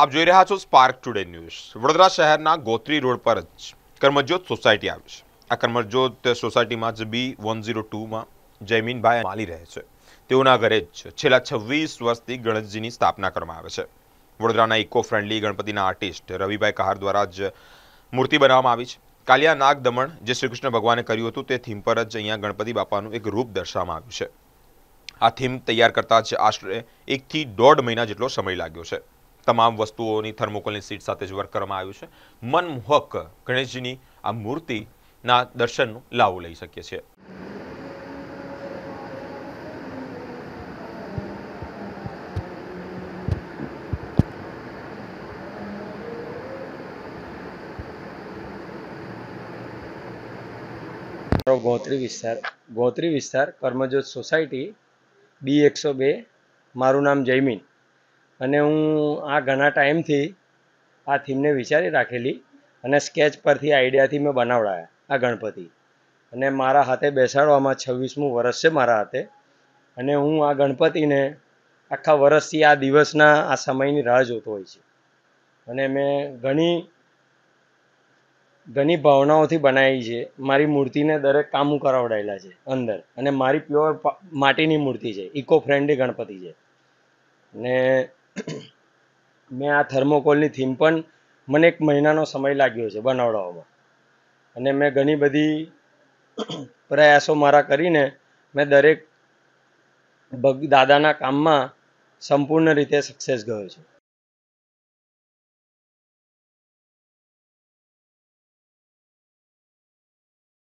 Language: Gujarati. आप જોઈ રહ્યા છો સ્પાર્ક ટુડે ન્યૂઝ। વડોદરા શહેરના ગોત્રી રોડ પર જ કર્મજ્યોત સોસાયટી આવે છે। આ કર્મજ્યોત સોસાયટીમાં જ B102 માં જયમીન ભાઈ માલી રહે છે। તેઓના ઘરે જ છેલ્લા 26 વર્ષથી ગણેશજીની સ્થાપના કરવામાં આવે છે। વડોદરાના ઇકો ફ્રેન્ડલી ગણપતિના આર્ટિસ્ટ રવિભાઈ કહાર દ્વારા જ મૂર્તિ બનાવવામાં આવી છે। કાલિયા નાગ દમણ જે શ્રી કૃષ્ણ ભગવાને કર્યું હતું તે થીમ પર જ અહીંયા ગણપતિ બાપાનું એક રૂપ દર્શાવવામાં આવ્યું છે। આ થીમ તૈયાર કરતા જ આશરે 1 થી 1.5 મહિના જેટલો સમય લાગ્યો છે। તમામ વસ્તુઓની થર્મોકોલની શીટ સાથે જ વર્ક કરવામાં આવ્યું છે। મનમોહક ગણેશજીની આ મૂર્તિના દર્શનનો લાવો લઈ શકીએ છીએ। ગોત્રી વિસ્તાર કર્મજ્યોત સોસાયટી B102 મારું નામ જયમીન અને હું આ ઘણા ટાઈમથી આ થીમને વિચારી રાખેલી અને સ્કેચ પરથી આઈડિયાથી મેં બનાવડાયા આ ગણપતિ અને મારા હાથે બેસાડવામાં 26મું વર્ષ છે મારા હાથે અને હું આ ગણપતિને આખા વર્ષથી આ દિવસના આ સમયની રાહ જોતો હોય છે અને મેં ઘણી ભાવનાઓથી બનાવી છે। મારી મૂર્તિને દરેક કામું કરાવડાયેલા છે અંદર અને મારી પ્યોર માટીની મૂર્તિ છે। ઇકો ફ્રેન્ડલી ગણપતિ છે ને મેં આ થર્મોકોલની થીમ પણ મને 1 મહિનાનો સમય લાગ્યો છે બનાવડાવવામાં અને મેં ઘણી બધી પ્રયાસો મારા કરીને મેં દરેક દાદાના કામમાં સંપૂર્ણ રીતે સક્સેસ ગયો છું।